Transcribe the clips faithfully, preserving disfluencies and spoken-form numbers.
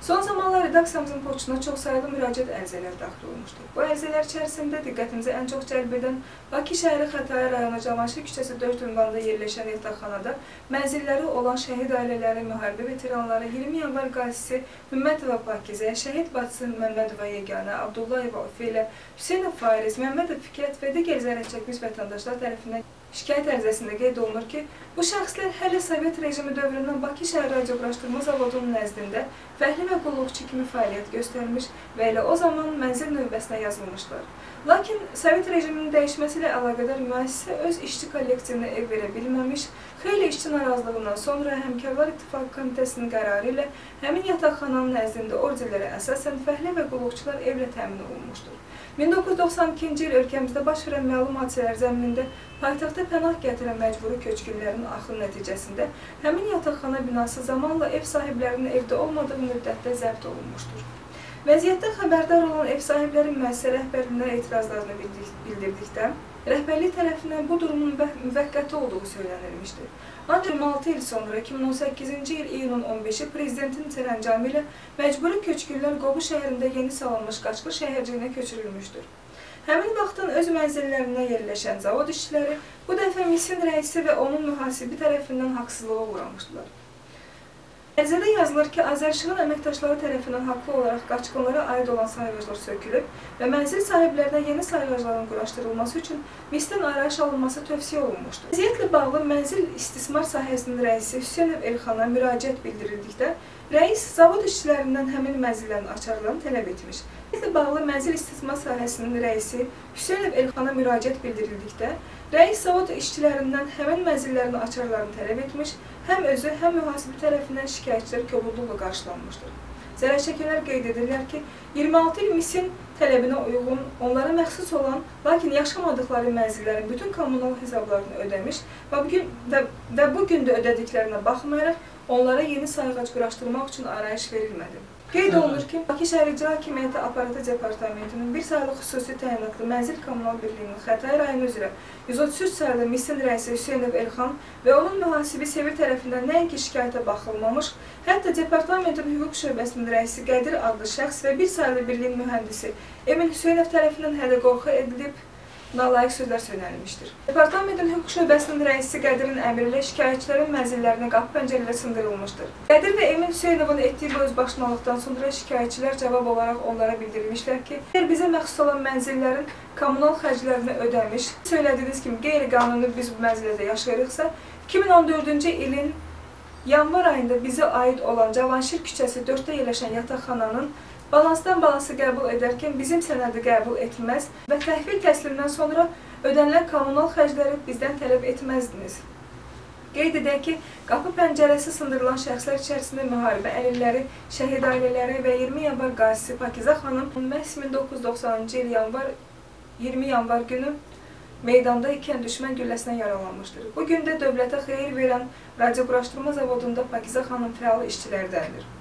Son zamanlar redaksiyamızın poçtuna çox sayılı müraciət ərizələri daxil olmuşdur. Bu ərizələr içərisində diqqətimizi ən çox cəlb edən Bakı şəhəri Xətai rayonu Cavanşir küçəsi dörd ünvanında yerləşən yataqxanada mənzilləri olan şəhid ailələri, müharibə veteranları, iyirmi yanvar qazisi Hümmətova Pakizə, şəhid bacısı Məmmədova Yeganə, Abdullayeva Ufi ilə Hüseynov Faiz, Məmmədov Fikrət və digər zərər çəkmiş vətəndaşlar tərəfindən şikayət ərizəsində qeyd olunur ki, bu şəxslər hələ Sovet rejimi dövründən Bakı şəhər radioqraşdırma zavodunun nəzdində fəhli və qulluqçu kimi fəaliyyət göstərmiş və elə o zaman mənzil növbəsinə yazılmışlar. Lakin Sovet rejiminin dəyişməsi ilə əlaqədar müəssisə öz işçi kollektivini ev verə bilməmiş, xeyli işçi narazılığından sonra Həmkarlar İttifaqı Komitəsinin qərarı ilə həmin yataqxananın nəzdində orderlərə əsasən fəhli və qulluqçular evlə təmin olunmuşdur. min doqquz yüz doxsan ikinci il ölkəmizdə baş verən məlum hadisələr zəminində paytaxta pənah gətirən məcburi köçkünlərin axır nəticəsində həmin yataqxana binası zamanla ev sahiblərinin evdə olmadığı müddətdə zəbt olunmuşdur. Vəziyyətdən xəbərdar olan ev sahibləri müəssisə rəhbərliyinə etirazlarını bildirdikdə, rəhbərlik tərəfindən bu durumun müvəqqəti olduğu söylənilmişdir. Ancaq iyirmi altı il sonra iki min on səkkizinci il iyunun on beşi Prezidentin sərəncamı ilə məcburi köçkünlər Qobu şəhərində yeni salınmış Qaçqı şəhərciyinə köçürülmüşdür. Həmin vaxtdan öz mənzillərinə yerləşən zavod işçiləri bu dəfə misin rəisi və onun mühasibi tərəfindən haqsızlığa uğramışdılar. Ərizədə yazılır ki, Azərişığın əməkdaşları tərəfindən haqlı olaraq qaçqınlara aid olan sayğaclar sökülüb və mənzil sahiblərinə yeni sayğacların quraşdırılması üçün misdən arayış alınması tövsiyə olunmuşdur. Vəziyyətlə bağlı mənzil istismar sahəsinin rəisi Hüseynov Elxana müraciət bildirildikdə, rəis zavod işçilərindən həmin mənzillərin açarlarını tələb etmiş. Bizlə bağlı mənzil istismar sahəsinin rəisi Hüseynov Elxana müraciət bildirildikdə, rəis zavod işçilərindən həmin mənzillərin açarlarını tələb etmiş, həm özü, həm mühasibi tərəfindən şikayətçilər kobudluqla qarşılanmışdır. Zərər çəkənlər qeyd edirlər ki, iyirmi altı il misin tələbinə uyğun, onlara məxsus olan, lakin yaşamadıqları mənzillərin bütün kommunal hesablarını ödəmiş və bugün də, də bugün də ödədiklərinə baxmayaraq, onlara yeni sayğac quraşdırmaq üçün arayış verilmədi. Qeyd olunur ki, Bakı Şəhər İcra Hakimiyyəti Aparatı Departamentinin bir sayılı xüsusi təyinatlı Mənzil Kommunal Birliyinin Xətai rayonu üzrə yüz otuz üç sayılı misin rəisi Hüseynov Elxan və onun mühasibi Sevil tərəfindən nəinki şikayətə baxılmamış, hətta Departamentin Hüquq Şöbəsinin rəisi Qədir adlı şəxs və bir sayılı birliyin mühəndisi Emin Hüseynov tərəfindən hədə qorxu edilib, nalayiq sözlər söylənilmişdir. Departamentin Hüquq Şöbəsinin rəisi Qədirin əmri ilə şikayətçilərin mənzillərinə qapı pəncərələrlə sındırılmışdır. Qədir və Emin Hüseynovun etdiyi bu özbaşınalıqdan sonra şikayətçilər cavab olaraq onlara bildirmişlər ki, əgər bizə məxsus olan mənzillərin kommunal xərclərini ödəmiş, söylədiyiniz kimi qeyri-qanuni biz bu mənzillərdə yaşayırıqsa, iki min on dördüncü ilin yanvar ayında bizə aid olan Cavanşir küçəsi dörddə yerləşən yataqxananın balansdan balansı qəbul edərkən bizim sənədi qəbul etməz və təhvil təslimdən sonra ödənilən kommunal xərcləri bizdən tələb etməzdiniz. Qeyd edək ki, qapı pəncərəsi sındırılan şəxslər içərisində müharibə əlilləri, şəhid ailələri və iyirmi yanvar qazisi Pakizə xanım məhz min doqquz yüz doxsanıncı il iyirmi yanvar günü meydanda ikən düşmən gülləsinə yaralanmışdır. Bugün də dövlətə xeyir verən radioquraşdırma zavodunda Pakizə xanım fəal işçilərdəndir.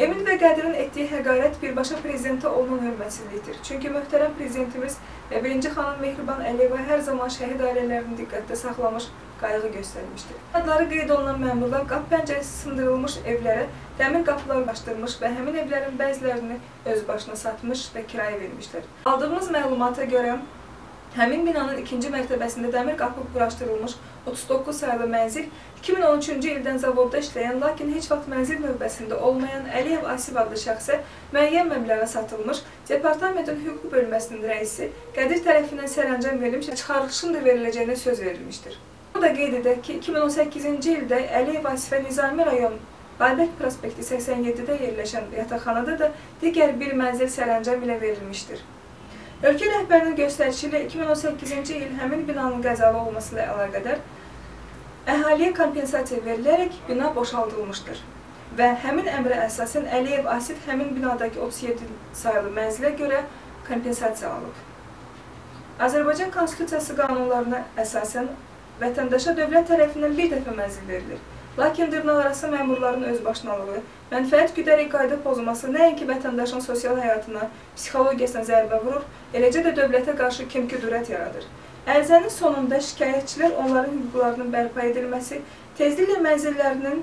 Emin və Qədirin etdiyi həqarət birbaşa prezidentə olunan hörmətsizlikdir. Çünki möhtərəm prezidentimiz və birinci xanım Mehriban Əliyeva hər zaman şəhid ailələrini diqqətdə saxlamış qayğı göstərmişdir. Adları qeyd olunan məmurlar qapı pəncərəsi sındırılmış evlərə dəmir qapılar açdırmış və həmin evlərin bəzilərini öz başına satmış və kirayə vermişdir. Aldığımız məlumata görə, həmin binanın ikinci mərtəbəsində dəmir qapı quraşdırılmış otuz doqquz sayılı mənzil iki min on üçüncü ildən zavodda işləyən, lakin heç vaxt mənzil növbəsində olmayan Əliyev Asif adlı şəxsə müəyyən məbləğə satılmış, Departamentin Hüquq Bölməsinin rəisi Qədir tərəfindən sərəncam verilmiş, çıxarılışın da veriləcəyinə söz verilmişdir. Bu da qeyd edək ki, iki min on səkkizinci ildə Əliyev Asifə Nizami rayon İH prospekti səksən yeddidə yerləşən yataqxanada da digər bir mənzil sərəncam ilə verilmişdir. Ölkə rəhbərinin göstərişi ilə iki min on səkkizinci il həmin binanın qəzalı olması ilə əlaqədar əhaliyə kompensasiya verilərək bina boşaldılmışdır və həmin əmrə əsasən Əliyev Asif həmin binadakı otuz yeddi sayılı mənzilə görə kompensasiya alıb. Azərbaycan Konstitusiyası qanunlarına əsasən vətəndaşa dövlət tərəfindən bir dəfə mənzil verilir. Lakin dırnaqarası məmurların özbaşınalığı, mənfəət güdərək qayda pozulması nəinki vətəndaşın sosial həyatına, psixologiyasına zərbə vurur, eləcə də dövlətə qarşı kimqüdrət yaradır. Ərizənin sonunda şikayətçilər onların hüquqlarının bərpa edilməsi, tezliklə mənzillərinin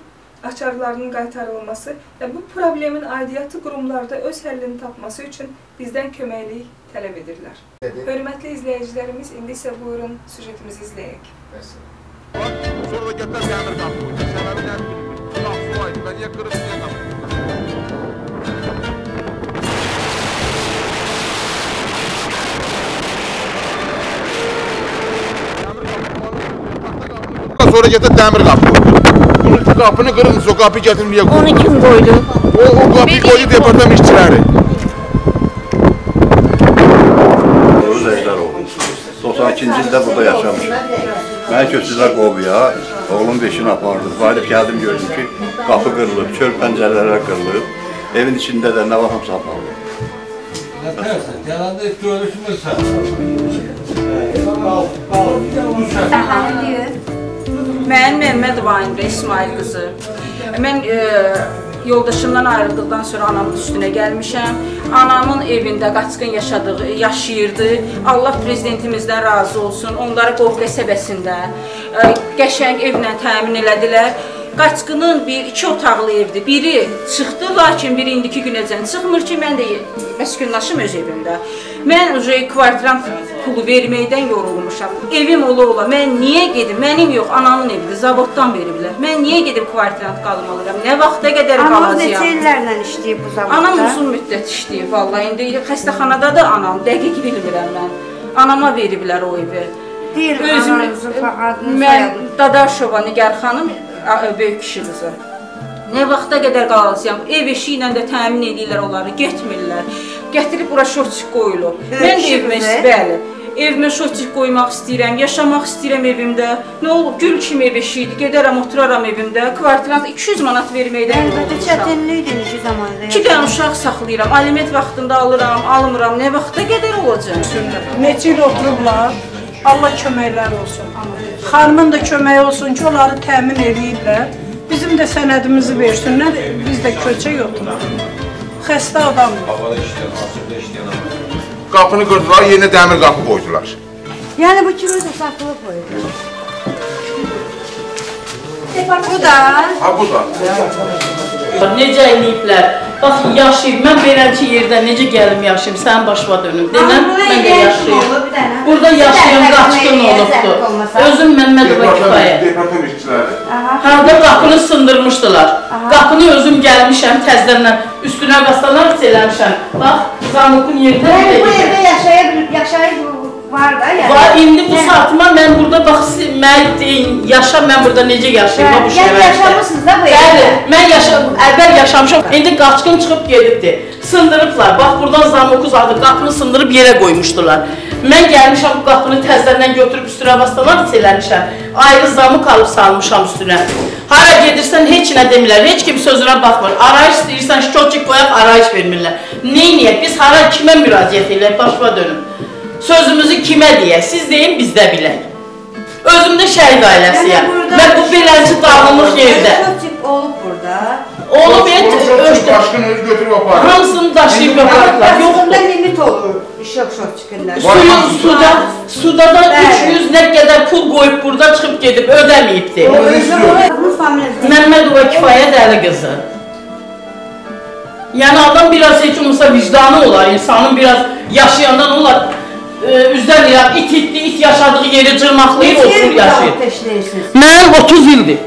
açarlarının qaytarılması və bu problemin aidiyyatı qurumlarda öz həllini tapması üçün bizdən köməklik tələb edirlər. Hörmətli izləyicilərimiz, indi isə buyurun, süjetimizi izləyək. Sonra götürəm yəmir qapı. Səbəbi nədir? Qapı aydı. Mən niyə qırıb niyə qapı? Sonra getir demir kapı koydu. Bunun şu kapını kırın, o kapıyı getirin diye koydu. Onu kim koydu? O, o kapıyı koydu departman işçileri. Oğuz Ejderoğlu. doxsan ikinci ilde burada yaşamış. Ben köşküzler Qobuya, oğlum beşini apardım. Varıp geldim gördüm ki kapı kırılıp, çöl pencereler kırılıp, evin içinde de ne varımsa apardım. Ne dersin? Yanında hiç görüşmürsen. Kal, kal. Daha diyor. Mən Mehriban İsmail qızı. Mən e, yoldaşımdan ayrıldıqdan sonra anamın üstünə gəlmişəm. Anamın evində qaçqın yaşadığı, yaşayırdı. Allah prezidentimizdən razı olsun. Onları Qov qəsəbəsində e, qəşəng evlə təmin elədilər. Qaçqının bir iki otaqlı evdir. Biri çıxdı, lakin biri indiki günəcən çıxmır ki, mən də məskunlaşım öz evimdə. Mən kvartiram pulu verməkdən yorulmuşam. Evim ola ola, mən niyə gedim? Mənim yox, anamın evidir, zavoddan veriblər. Mən niyə gedib kvartirant qalım alıram? Nə vaxta qədər qalacağam? Anam neçə illərlə işləyib bu zavodda? Anam uzun müddət işləyib, vallahi. İndi xəstəxanadadır anam, dəqiq bilmirəm mən. Anama veriblər o evi. Deyir, anamızın adını sayalım. Mən Dadaşova Nigar xanım, böyük kişi qızı. Nə vaxta qədər qalacağam? Ev eşi ilə də təmin edirlər onları, getmirlər. Gətirib bura şotçik qoyulub. Mən evimə istəyirəm. Evimə şotçik qoymaq istəyirəm, yaşamaq istəyirəm evimdə. Nə olub? Gül kimi ev eşi idi. Gedərəm, oturaram evimdə. Kvartirant iki yüz manat verməkdən yoxdur. Əlbəttə çətinlikdir ki zamanda. İki dənə uşaq saxlayıram. Aliment vaxtında alıram, almıram. Nə vaxta qədər olacaq? Neçə il oturublar? Allah köməklər olsun. Xanımın da köməyi olsun ki, onları təmin ediblər. Bizim də sənədimizi versinlər, biz də köçək oturaq. Xəstə adamdır. Qapını qırdılar, yerinə dəmir qapı qoydular. Yəni bu kimi də saxılı qoydular. Bu da. Ha, bu da. Necə eləyiblər? Bax, yaşayıb, mən belənki yerdə necə gəlim yaşayım, sənin başıma dönüm, denəm, mən də yaşayıb. Burada yaşayım, qaçqın olubdur. Özüm Məmmədova Kifayə. Harada qapını sındırmışdılar. Qapını özüm gəlmişəm təzlərlə, üstünə qasalar eləmişəm. Bax, Zanukun yerdə belə. Bu yerdə yaşayıb var da yəni. Var, indi bu saatıma mən burada, bax, mən deyin, yaşam, mən burada necə yaşayım, bu şəhərdə. Yəni yaşamısınız da bu yerdə. Bəli, mən yaşam, əvvəl yaşamışam. İndi qaçqın çıxıb gedibdi. Sındırıblar, bax, buradan Zanukuz adı qapını sındırıb yerə qoymuşdular. Mən gəlmişəm, bu qapını təzlərdən götürüb üstünə basalar eləmişəm. Ayrı zamı qalıb salmışam üstünə. Hara gedirsən, heç nə demirlər, heç kim sözünə baxmır. Arayış istəyirsən, şokçik qoyaq, arayış vermirlər. Neyniyək, biz hara kimə müraciət edək, başıma dönüm. Sözümüzü kimə deyək, siz deyin, bizdə bilək. Özümdə şəhid ailəsiyəm. Mən bu belənci dağılmış yerdə. Şokçik olub burada. Olub, hamısını daşıyıb yaparlar. Yoxunda limit olur. Sudadan üç yüz nə qədər pul qoyub burada çıxıb gedib, ödəməyibdir. Məmmədova Kifayə dəli qızı. Yəni adam biraz heç olmasa vicdanı olar, insanın biraz yaşayandan olar. Üzdən ya, it itdi, it yaşadığı yeri cırmaqlayıb oturur yaşayır. Mən otuz ildir.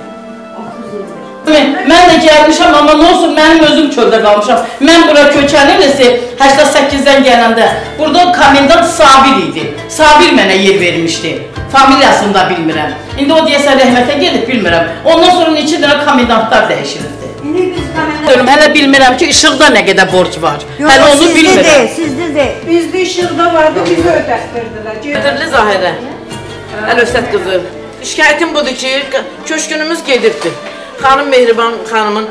Mən də gəlmişəm, amma nə olsun, mənim özüm çöldə qalmışam. Mən bura köçənilisi səkkiz səkkiz-dən gələndə burada komendant Sabir idi. Sabir mənə yer vermişdi. Familiyasını da bilmirəm. İndi o deyəsə rəhmətə gedib bilmirəm. Ondan sonra neçə dənə komendantlar dəyişirdi. Hələ bilmirəm ki, işıqda nə qədər borc var. Hələ onu bilmirəm. Sizdə deyil, bizdə işıqda vardı, bizi ödətdirdilər. Qədərli Zahirə, Əlövsət qızı. Şikayətim budur ki, köşkünümüz gedibdir. Xanım Mehriban xanımın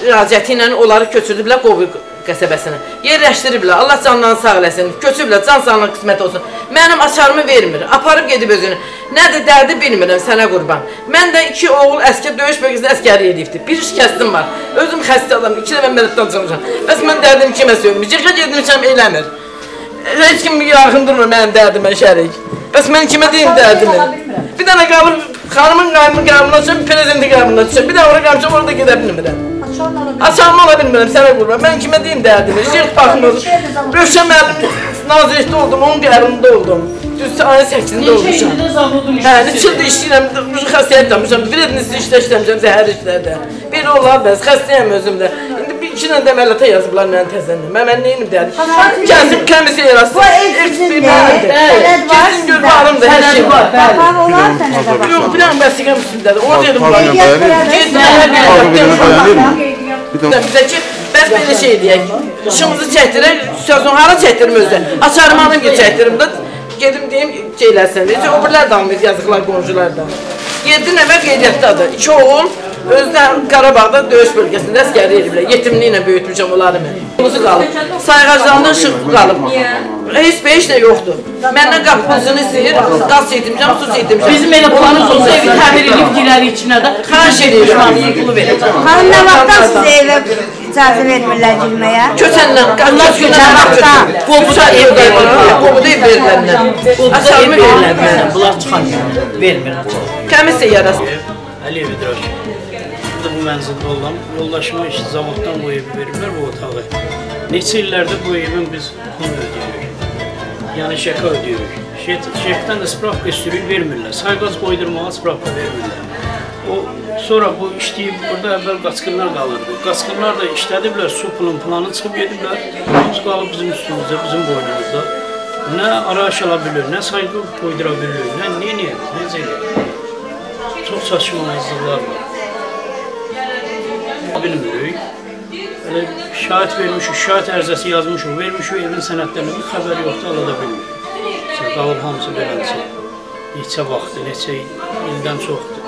müraciəti ilə onları köçürdüblər Qobu qəsəbəsinə. Yerləşdiriblər, Allah candan sağ eləsin, köçüblər, can sağlıq qismət olsun. Mənim açarımı vermir, aparıb gedib özünü. Nədir dərdi bilmirəm, sənə qurban. Mən də iki oğul əskər, döyüş bölgəsində əskəri edibdir. Bir şikəstim var, özüm xəstə adam, iki də mən mələtdən çıxmışam. Bəs mən dərdim kimə söymür, yıqa gedmişəm, eləmir. Heç kim yaxın durmur mənim dərdimə şərik. Bəs mən kimə deyim dərdimi? Bir dənə qabır, xanımın qaymı qabına düşür, prezidentin qabına düşür. Bir dənə qabıcam orada gedə bilmirəm. Açarlı ola bilmirəm, sənə qurban. Mən kimə deyim dərdimi? Şirk baxmaz. Rövşən müəllim nazirlikdə oldum, onun qərarında oldum. Düzdür, ayın səksində olmuşam. Hə, üç ildə işləyirəm, bu xəstəyət tapmışam. Vrednisli işlə işləmişəm, zəhər işlərdə. Belə olar bəs, xəstəyəm özümdə. İki ilə də əməliyyata yazıblar mənim təzəmlə. Mən neyini dədik? Kəsim kəmisi yarası. Kesin gör, varımdır, hər şey var. Yox, bir an vəsiqəm üstündədir. Ona dedim, bunlar. Bizə ki, bəs belə şey deyək. İşimizi çəkdirək, sözünü hara çəkdirim özlə. Açarım hanım ki, çəkdirim də. Gedim deyim, geyləsən. O birlər damlıyız, yazıqlar, qonşular da. Yedi nəvə qeydiyyətdadır. İki oğul. Özdən Qarabağda döyüş bölgəsində əsgəri yeriblər, yetimliklə böyütmüşəm onları mən. Qulusu qalıb, sayğaclarından şıxqı qalıb, heç bir heç də yoxdur. Məndən qapısını istəyir, qaz yetimcəm, su yetimcəm. Bizim elə planımız olsa evi təmir edib girəri içinə də xarş edir, şuanı qulu verəcəm. Xanım, nə vaxtdan siz evə icazə vermirlər girməyə? Köçəndən, qaz günlər vaxtdan, qobuda ev verirlər, qobuda ev verirlər. Qobuda ev verirlər, bunlar çıxan vermirlər. Kəmisi yarası. Əliyev idrak. Bu mənzildə olan yoldaşımı işi zavoddan bu evi verirlər bu otağı. Neçə illərdə bu evin biz bunu ödəyirik, yəni şəka ödəyirik. Şəkdən də spravka istəyirik, vermirlər. Sayqaz qoydurmağa spravka vermirlər. Sonra bu işləyib, burada əvvəl qaçqınlar qalırdı. Qaçqınlar da işlədiblər, su pulun planı çıxıb gediblər. Biz qalıb bizim üstümüzdə, bizim boynumuzda. Nə araş ala bilir, nə sayqı qoydura bilir, nə neyini, necə eləyir. Çox saçmalamazlıqlar var. Bilmirik. Şahit vermişik, şahit ərzəsi yazmışıq, vermişik, evin sənətlərini bir xəbər yoxdur, ala da bilmirik. Qalıb hamısı beləncə, neçə vaxtdır, neçə ildən çoxdur.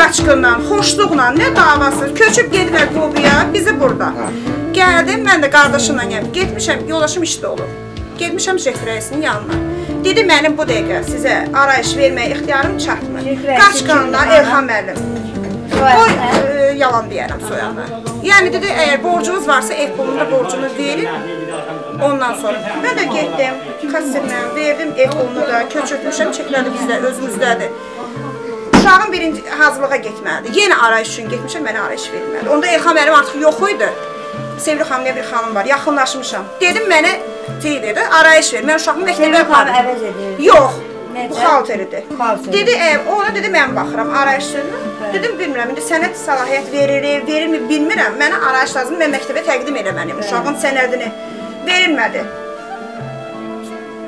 Qaçqınla, xoşluqla, nə davası, köçüb gedibək qobuya, bizi burada. Gəldim, mən də qardaşımla gəlib, getmişəm, yoldaşım işdə olur. Getmişəm şəhər rəisinin yanına. Dedi, mənim bu dəqiqə sizə arayış vermək ixtiyarım çatmır. Qaçqınla İlham Əliyev. O yalan deyərəm soyanı. Yəni dedi, əgər borcunuz varsa ev pulunda borcunu verin, ondan sonra. Mən də getdim, kassimlə verdim ev pulunu da, köçürtmüşəm, çəkləri bizdə, özümüzdədir. Uşağın birinci hazırlığa getməlidir. Yenə arayış üçün getmişəm, mənə arayış verilməlidir. Onda İlham Əliyev artıq yox idi. Sevgili xanım, nə bir xanım var, yaxınlaşmışam. Dedim, mənə deyə dedi, arayış ver, mən uşağımı məktəbə apardım. Yox, bu xalteridir. Dedi, ona dedi, mən baxıram arayış sözünü. Dedim, bilmirəm, indi sənət salahiyyət veririk, verirmi, bilmirəm. Mənə arayış lazım, mən məktəbə təqdim eləməliyim, uşağın sənədini verilmədi.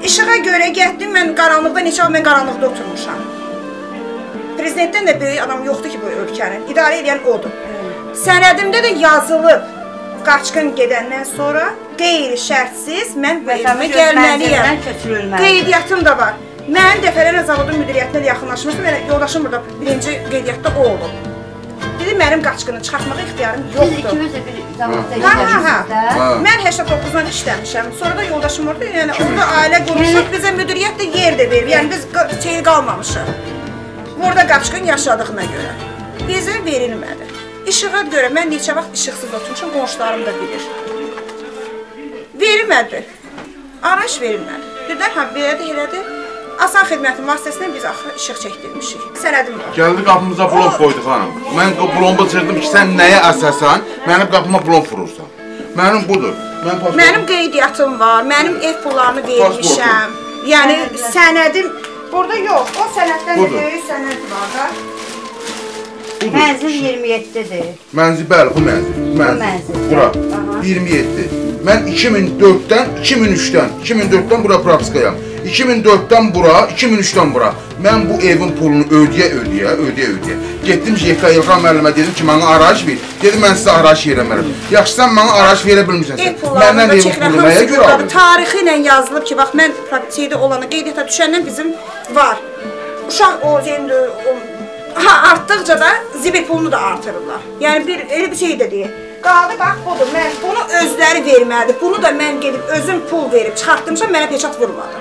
İşığa görə getdim, mən qaranlıqda, neçə vaxt mən qaranlıqda oturmuşam. Prezidentdən də böyük adam yoxdur ki, bu ölkənin, idarə edən odur. Sənədimdə də yazılıb, qaçqın gedəndən sonra qeyri-şərtsiz mən bu evimə gəlməliyəm. Qeydiyyatım da var. Mən dəfələrlə zavodun müdiriyyətinə yaxınlaşmışdım, yoldaşım burada birinci qeydiyyatda o olub. Dedi, mənim qaçqını çıxartmağa ixtiyarım yoxdur. Siz ikimiz də bir zavodda işləmişsiniz də? Mən səksən doqquzdan işləmişəm, sonra da yoldaşım orada, yəni orada ailə qurmuşuq, bizə müdiriyyət də yer də verir, yəni biz şey qalmamışıq. Burada qaçqın yaşadığına görə bizə verilmədi. İşığa görə mən neçə vaxt işıqsız oturmuşum, qonşularım da bilir. Verilmədi, araç verilmədi. Dedilər, həm belədir, elədir. Asan xidmətin vasitəsindən biz axı işıq çəkdirmişik. Sənədim var. Gəldi, qapımıza blok qoydu xanım. Mən blomba çırdım ki, sən nəyə əsasən, mənim qapıma blok vurursan. Mənim budur. Mənim qeydiyyatım var, mənim ev pullarını vermişəm. Yəni, sənədim burada yox, o sənəddən də böyük sənəd var da. Mənzil iyirmi yeddidir. Mənzil, bəli, bu mənzil. Bu mənzil. Bura, iyirmi yeddi. Mən iki min dörddən, iki min üçdən, iki min dörddən bura praktikayam. iki min dörddən bura, iki min üçdən bura. Mən bu evin pulunu ödəyə, ödəyə, ödəyə, ödəyə. Getdim ki, İlham müəllimə dedim ki, mənə araç ver. Dedim, mən sizə araç verəmərəm. Yaxşı, sən mənə araç verə bilmirsən sən. Məndən evin pulunu mənə görə alın. Tarixi ilə yazılıb ki, bax, mən praktikayda olanı qeydiyyata düşəndən bizim var. Uşaq o, artdıqca da zibir pulunu da artırırlar. Yəni, elə bir şey də deyək. Qaldı, bax, budur, mən bunu özləri verməlidir. Bunu da mən gedib özüm pul verib çıxartmışam, mənə peçat vurmadım.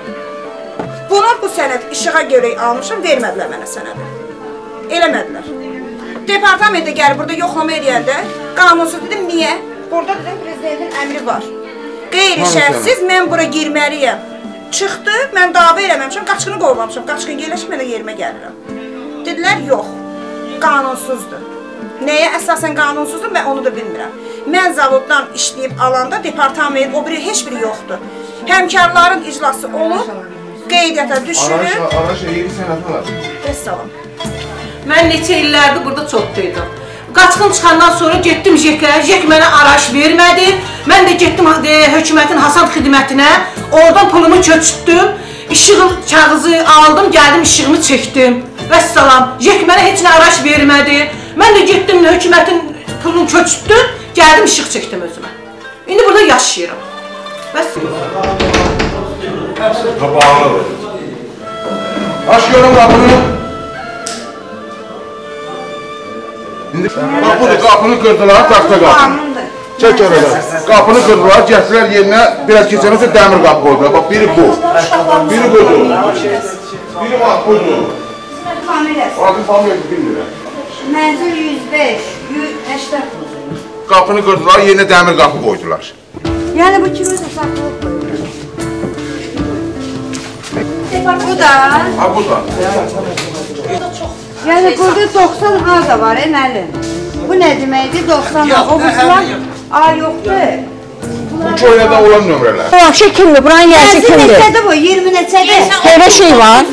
Buna bu sənəd işığa görə almışam, vermədilər mənə sənədi. Eləmədilər. Departamentdə gəlib, burada yoxlama eləyəndə qanunsuz dedim, niyə? Burada dedim, prezidentin əmri var. Qeyri-şərtsiz mən bura girməliyəm. Çıxdı, mən dava eləməmişəm, qaçqını qovmamışam, qaçqın yerləşib mən də yerimə gəlirəm. Dedilər, yox, qanunsuzdur. Nəyə əsasən qanunsuzdur, mən onu da bilmirəm. Mən zavoddan işləyib alanda departament, o biri heç biri yoxdur. Həmkarların iclası olub, qeydiyyata düşürüb. Araş evi sənəti var. Əssalam. Mən neçə illərdir burada çoxduydum. Qaçqın çıxandan sonra getdim JEK-ə, JEK mənə araş vermədi. Mən də getdim hökumətin hasad xidmətinə, oradan pulumu köçütdüm, işıq kağızı aldım, gəldim işığımı çəkdim. Vəssalam, JEK mənə heç nə araş vermədi. Mən də getdim hökumətin pulunu köçütdüm, gəldim işıq çəkdim özümə. İndi burada yaşayıram. Vəssalam. Qabağını. Açıyorum qapını. Bak budur, qapını qırdılar, taxta qapını. Çək oradan. Qapını qırdılar, gətirlər yerinə, biraz keçəməsə dəmir qapı qoydular. Bax, biri bu. Biri budur. Biri bax, budur. Orada familiyası bilmirəm. Mənzil yüz beş, yüz əşrəf. Qapını qırdılar, yerinə dəmir qapı qoydular. Yəni bu kimi də saxlıq qoydular. Bu da. Ha, bu da. Bu da çox. Yəni burada doxsan ha da var, əməli. Bu nə deməkdir? doxsan ha, o buslar, a, yoxdur. Bu köynədə olan nömrələr. Bu axı kimdir? Buranın yerçi kimdir? Neçədir bu? iyirmi neçədir? Belə şey var.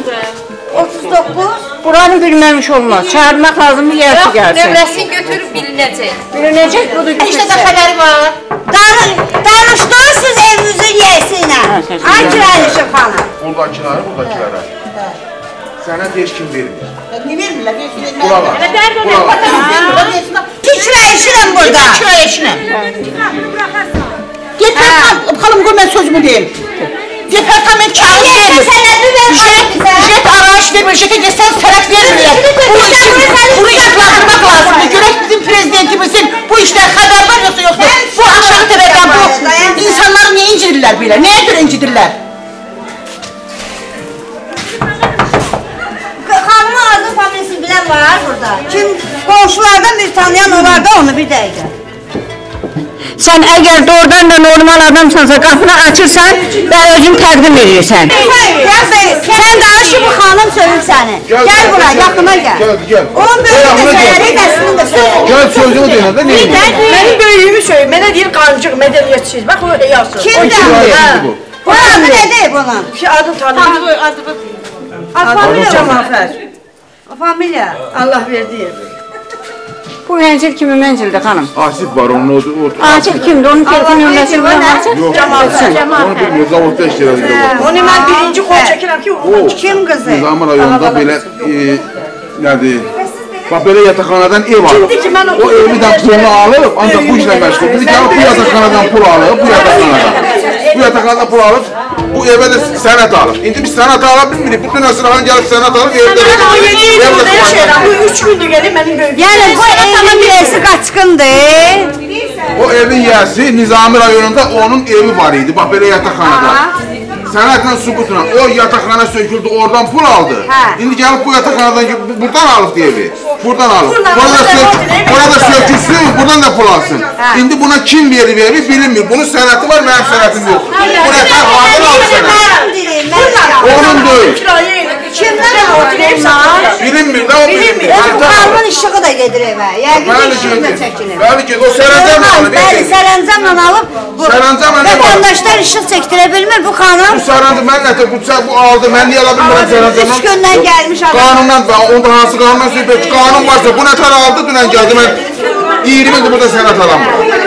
otuz doqquz. Buranı bilməmiş olmaz. Çağırmaq lazımdır, yerçi gəlsin. Nömrəsini götürüb bilinəcək. Bilinəcək, bu da götürəcək. İşdə də xəbəri var. Danışdırırsınız evimizin yesinə. Ay, kirayəşi xanım. Buradakilərə, buradakilərə. Sənə deyir kim verir? Ne verirler? Bura var. Kikra eşirem burada. Kikra eşirem. Git ben kalım koy ben sözümü diyeyim. Departament kağıt verir. Jet araç vermiyor. Jet'e geçsen serek verir. Bu işi buraya lazım. Görek bizim prezidentimizin bu işten haber var yoksa yoksa. Bu aşağı tepeden bu. İnsanlar niye incidirler böyle? Neye göre incidirler? Var burada. Kim komşulardan bir tanıyan olardı onu bir dəqiqə. Sən əgər doğrudan da normal adamsansa qapını açırsan və özün təqdim edirsən. Sən danışı bu xanım sövür səni. Gəl bura, yaxına gəl. Onun böyüyü də səyəri dəsini də sövür. Gəl sözünü deyəndə neyini? Mənim böyüyümü sövür. Mənə deyir qancıq, mədəliyyətçiyiz. Bax, o yazsın. Kimdir? Bu adı nədir bunun? Adı tanıyır. Adı Cəmafər. Familiya, Allah verdiyi. Bu məncil kimi məncildir xanım? Asif var, onun odur. Asif kimdir? Onun telefon nömrəsini bilməyəcək? Yox, onu bilmiyor, zavodda işləyəcək. Onu mən birinci qol çəkirəm ki, o kim qızı? Nizami rayonda belə, nədir? Bax, belə yataqxanadan ev alıb. O evlidən pulunu alıb, ancaq bu işlə məşğul. Bizi gəlib bu yataqxanadan pul alıb, bu yataqxanadan. Bu yataqxanadan pul alıb. Bu evə də sənət alır. İndi biz sənət ala bilmirik. Bütün əsrağın gəlib sənət alır, evdə verir. O yedi ildə yaşayıram. Bu üç gündə gəlib mənim böyüklərim. Yəni, bu evin yəsi qaçqındır. O evin yəsi Nizami rayonunda onun evi var idi. Bax, belə yataqxanada. Sənətlə, sübutla. O yataqxana söküldü, oradan pul aldı. İndi gəlib bu yataqxanadan buradan alıbdı evi. Buradan alıb. Burada sökülsün, buradan da pul alsın. İndi buna kim verir evi bilinmir. Bunun sənəti var, mənim sənətim yox. Bu nəfər hadır alıb sənət. Onun böyük. Kimdən alıb sənət? Bilinmir də o bilinmir. Qarmın işıqı da gedir evə. Yəqin işiqlə çəkilir. Bəli ki, o sərəncəmlə alıb. Bəli, sərəncəmlə alıb. Vətəndaşlar işıq çəkdirə bilmir bu xanım. Bu sərəncəm, mən nətə bu aldı, mən niyə ala bilmirəm sərəncəmlə? Üç gündən gəlmiş adam. Qanundan, onda hansı qanundan söhbət? Qanun varsa, bu nətər aldı, dünən gəldi, mən iyirmi ildir burada sənət alamıram.